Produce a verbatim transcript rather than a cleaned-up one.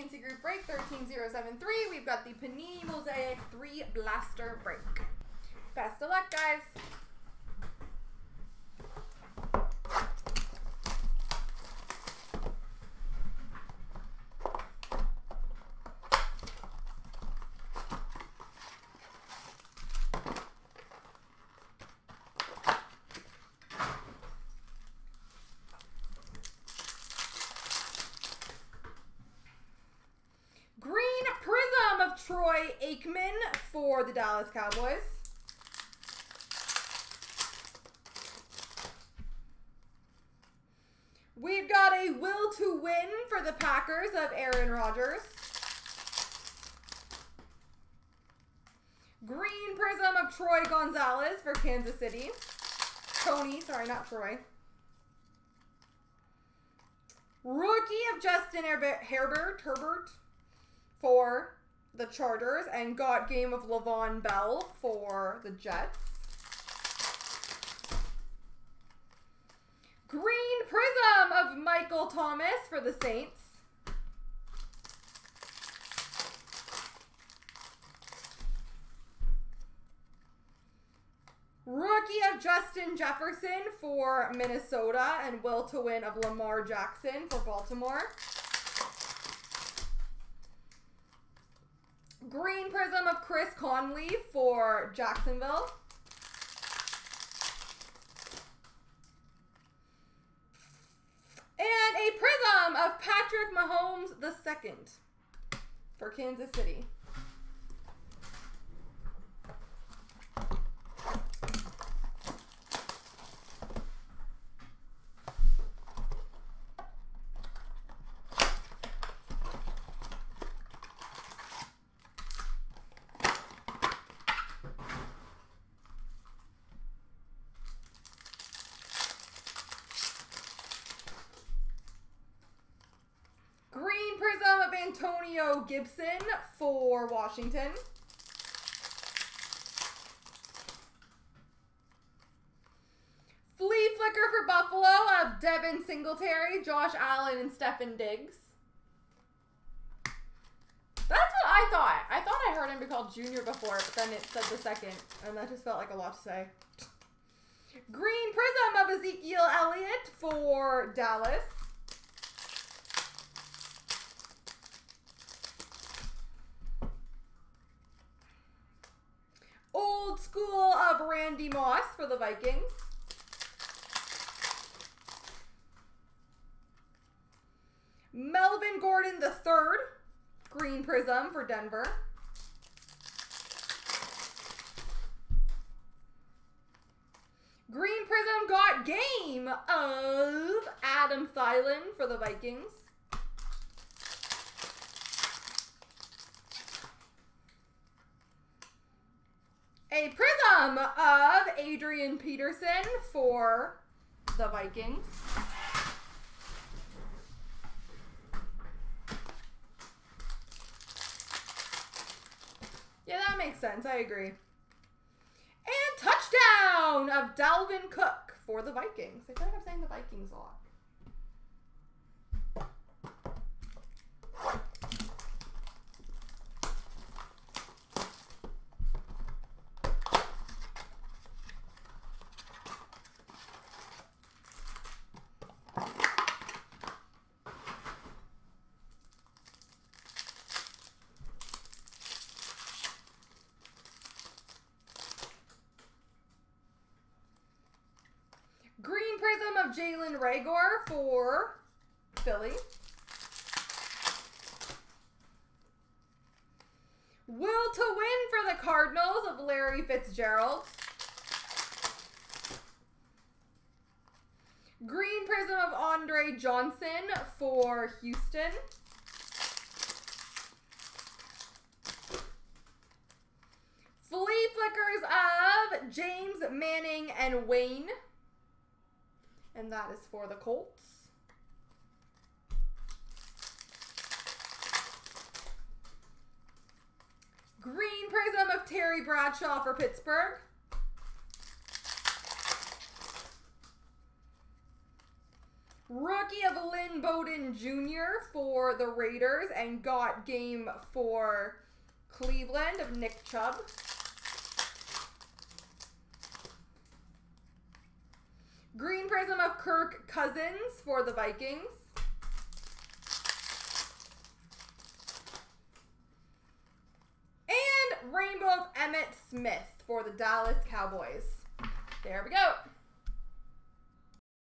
Fancy Group break, thirteen oh seventy-three. We've got the Panini Mosaic three blaster break. Best of luck, guys. Troy Aikman for the Dallas Cowboys. We've got a will to win for the Packers of Aaron Rodgers. Green prism of Troy Gonzalez for Kansas City. Tony, sorry, not Troy. Rookie of Justin Herbert, Herbert, Herbert for the Chargers, and got game of Le'Veon Bell for the Jets. Green prism of Michael Thomas for the Saints. Rookie of Justin Jefferson for Minnesota, and will to win of Lamar Jackson for Baltimore. Green prism of Chris Conley for Jacksonville. And a prism of Patrick Mahomes the second for Kansas City. Antonio Gibson for Washington. Flea flicker for Buffalo of Devin Singletary, Josh Allen, and Stefon Diggs. That's what I thought. I thought I heard him be called Junior before, but then it said the second, and that just felt like a lot to say. Green prism of Ezekiel Elliott for Dallas. School of Andy Moss for the Vikings. Melvin Gordon the third, green prism for Denver. Green prism got game of Adam Thielen for the Vikings. A prism of Adrian Peterson for the Vikings. Yeah, that makes sense. I agree. And touchdown of Dalvin Cook for the Vikings. I feel like I'm saying the Vikings a lot. Prism of Jalen Ragor for Philly. Will to win for the Cardinals of Larry Fitzgerald. Green prism of Andre Johnson for Houston. Flea flickers of James Manning and Wayne. And that is for the Colts. Green prism of Terry Bradshaw for Pittsburgh. Rookie of Lynn Bowden Junior for the Raiders and got game for Cleveland of Nick Chubb. Green Prism of Kirk Cousins for the Vikings. And Rainbow of Emmett Smith for the Dallas Cowboys. There we go.